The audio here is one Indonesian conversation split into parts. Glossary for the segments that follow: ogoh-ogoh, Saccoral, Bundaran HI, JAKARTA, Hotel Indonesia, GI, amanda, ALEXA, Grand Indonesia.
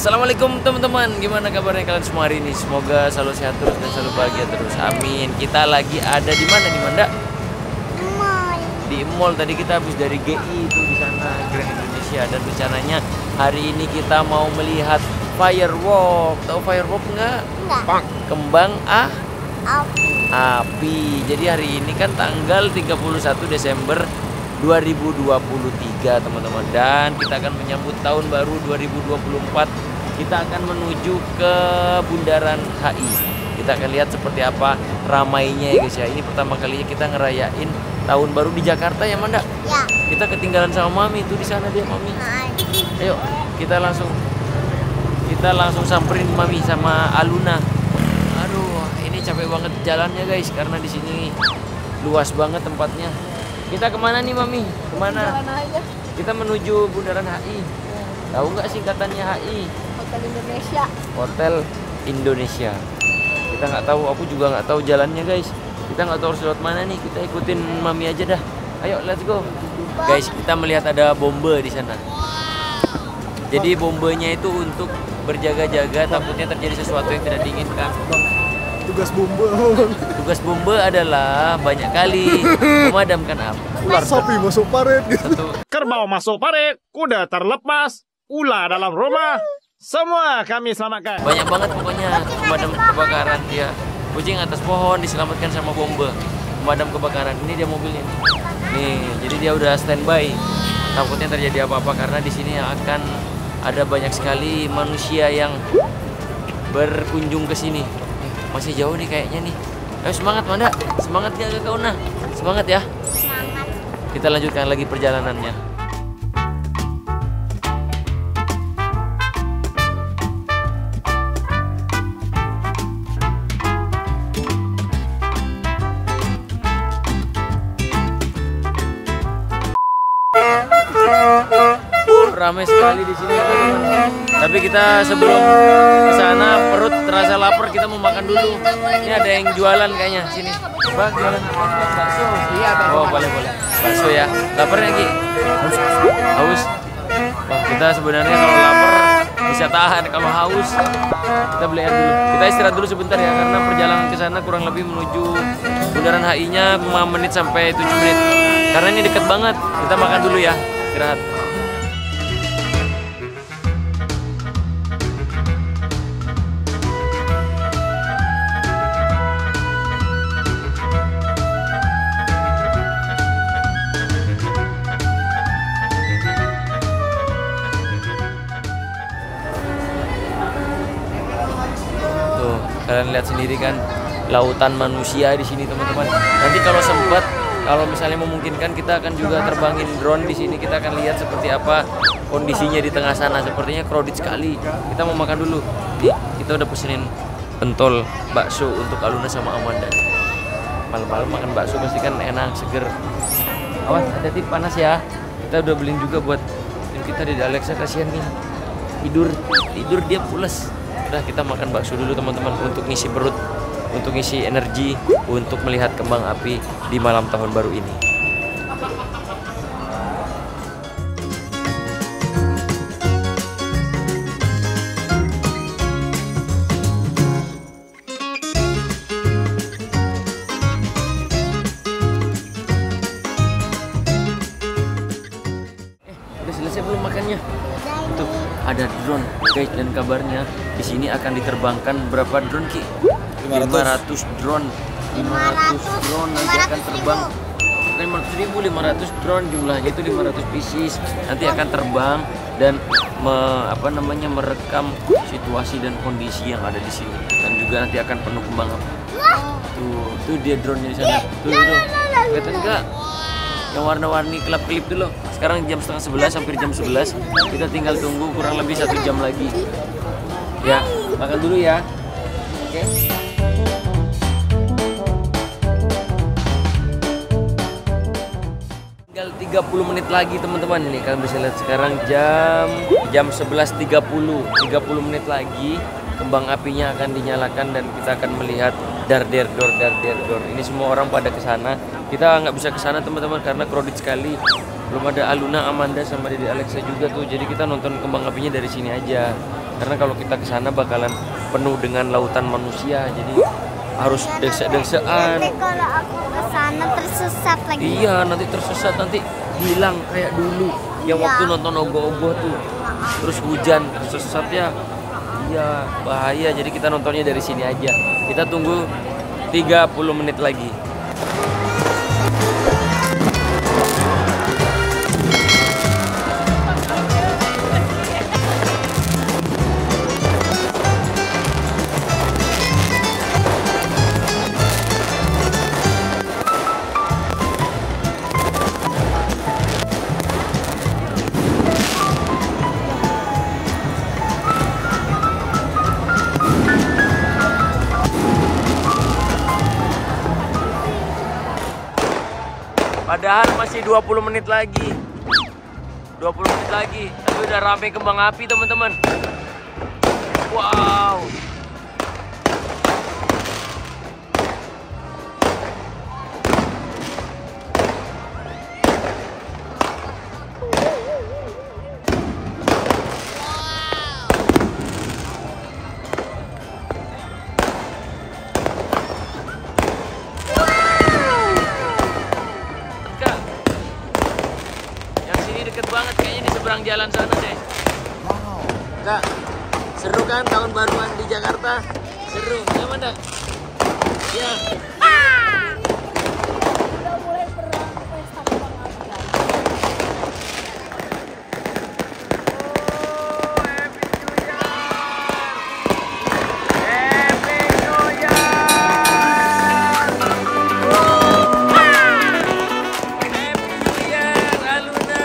Assalamualaikum teman-teman, gimana kabarnya kalian semua hari ini? Semoga selalu sehat terus dan selalu bahagia terus. Amin. Kita lagi ada di mana nih, Manda? Di mall. Tadi kita habis dari GI itu di sana, Grand Indonesia, dan rencananya hari ini kita mau melihat firework. Tahu firework nggak? Enggak. Kembang api. Jadi hari ini kan tanggal 31 Desember 2023 teman-teman, dan kita akan menyambut tahun baru 2024. Kita akan menuju ke Bundaran HI. Kita akan lihat seperti apa ramainya ya guys ya. Ini pertama kalinya kita ngerayain tahun baru di Jakarta ya, Manda? Ya. Kita ketinggalan sama Mami itu di sana dia, Mami. Ayo, kita langsung samperin Mami sama Aluna. Aduh, ini capek banget jalannya guys karena di sini luas banget tempatnya. Kita kemana nih, Mami? Kemana? Kita menuju Bundaran HI. Ya. Tahu nggak singkatannya HI? Hotel Indonesia. Hotel Indonesia. Kita nggak tahu, aku juga nggak tahu jalannya, guys. Kita nggak tahu harus lewat mana nih. Kita ikutin Mami aja dah. Ayo, let's go. Guys, kita melihat ada bombe di sana. Jadi bombenya itu untuk berjaga-jaga, takutnya terjadi sesuatu yang tidak diinginkan. Tugas bombe. Tugas bombe adalah banyak kali memadamkan api. Ular sapi masuk parit. Kerbau masuk parit, kuda terlepas, ular dalam rumah. Semua kami selamatkan. Banyak banget pokoknya pemadam kebakaran dia. Kucing atas pohon diselamatkan sama bombe. Pemadam kebakaran. Ini dia mobilnya. Nih, jadi dia udah standby. Takutnya terjadi apa-apa karena di sini akan ada banyak sekali manusia yang berkunjung ke sini. Masih jauh nih kayaknya nih. Ayo semangat, Manda. Semangat ya Kak Una. Semangat ya. Semangat. Kita lanjutkan lagi perjalanannya. Ramai sekali di sini, teman-teman. Tapi kita sebelum ke sana perut terasa lapar, kita mau makan dulu. Ini ada yang jualan kayaknya sini. Bang, jualan bakso. Iya, oh, boleh. Bakso ya. Laparnya Ki? Haus. Wah, kita sebenarnya kalau lapar bisa tahan, kalau haus kita beli air dulu. Kita istirahat dulu sebentar ya karena perjalanan ke sana kurang lebih menuju Bundaran HI-nya 5 menit sampai 7 menit. Karena ini dekat banget. Kita makan dulu ya. Istirahat. Kalian lihat sendiri kan lautan manusia di sini teman-teman. Nanti kalau sempat, kalau misalnya memungkinkan, kita akan juga terbangin drone di sini. Kita akan lihat seperti apa kondisinya di tengah sana. Sepertinya crowded sekali. Kita mau makan dulu. Nih, kita udah pesenin pentol bakso untuk Aluna sama Amanda. Malam-malam makan bakso pasti kan enak, seger. Awas, hati-hati panas ya. Kita udah beliin juga buat tim kita di Alexa, kasihan nih. Tidur dia pulas. Udah, kita makan bakso dulu teman-teman untuk ngisi perut, untuk ngisi energi, untuk melihat kembang api di malam tahun baru ini. Udah selesai belum makannya? Tuh, ada drone guys, dan kabarnya di sini akan diterbangkan berapa drone Ki? 500 drone nanti akan terbang. 500 drone jumlahnya itu 500 pieces. Nanti akan terbang dan merekam situasi dan kondisi yang ada di sini, dan juga nanti akan penuh kembang. Tuh dia drone di sana. Tuh. Kelihatan enggak? Yang warna-warni kelap-kelip dulu. Sekarang jam 10:30, hampir jam 11. Kita tinggal tunggu kurang lebih 1 jam lagi. Ya, makan dulu ya. Oke. Tinggal 30 menit lagi teman-teman. Nih kalian bisa lihat sekarang jam 11:30. 30 menit lagi kembang apinya akan dinyalakan dan kita akan melihat dar der dor. Ini semua orang pada ke sana. Kita nggak bisa ke sana teman-teman karena crowded sekali. Belum ada Aluna, Amanda sama Dede Alexa juga tuh. Jadi kita nonton kembang apinya dari sini aja. Karena kalau kita ke sana bakalan penuh dengan lautan manusia, jadi harus desa-desaan. Nanti kalau aku ke sana tersesat lagi. Iya, nanti tersesat, nanti hilang kayak dulu yang waktu nonton ogoh-ogoh tuh. Terus hujan tersesat ya. Iya, bahaya. Jadi kita nontonnya dari sini aja. Kita tunggu 30 menit lagi. Padahal masih 20 menit lagi. 20 menit lagi. Tapi udah rame kembang api, teman-teman. Wow. Jalan sana deh. Wow. Kak, seru kan tahun baruan di Jakarta? Seru, ya Amanda? Ya. Udah mulai perang pesta kembang api lagi. Oh, happy new year. Happy new year. Oh. Happy new year, Aluna.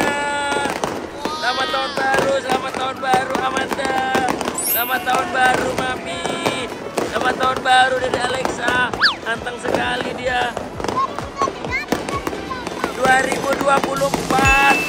Selamat tahun baru, selamat tahun baru Amanda. Selamat tahun baru Mami. Selamat tahun baru dari Alexa. Anteng sekali dia. 2024.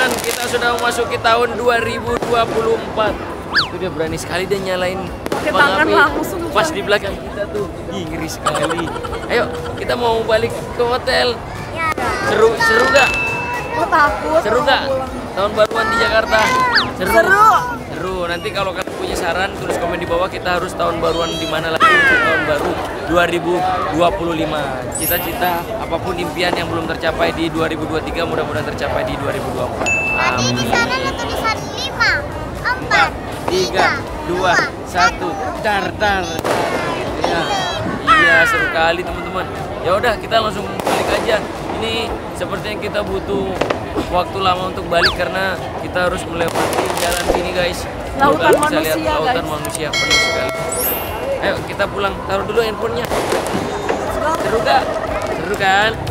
teman-teman, kita sudah memasuki tahun 2024. Itu dia berani sekali dia nyalain pakai tangan langsung pas di belakang kita tuh. Ih, ngeri sekali. Ayo, kita mau balik ke hotel. Seru gak? Aku takut. Seru gak? Tahun baruan di Jakarta. Seru. Nanti kalau kalian punya saran, tulis komen di bawah kita harus tahun baruan di mana lagi untuk tahun baru 2025. Cita-cita apapun impian yang belum tercapai di 2023 mudah-mudahan tercapai di 2024. Amin. Di sana ada tulisan 5, 4, 3, 2, 1. Dar. Iya, seru kali teman-teman. Ya udah, kita langsung balik aja. Ini sepertinya kita butuh waktu lama untuk balik karena kita harus melewati jalan ini, guys. Lautan manusia penuh sekali. Ayo kita pulang, taruh dulu handphonenya. Seru gak? Seru kan?